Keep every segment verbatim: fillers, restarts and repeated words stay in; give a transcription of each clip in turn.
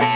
I'm a girl,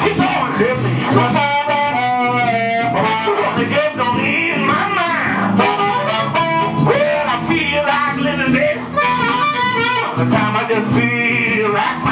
she don't let me. the game don't ease my mind. Well, I feel like living, baby. All the time I just feel like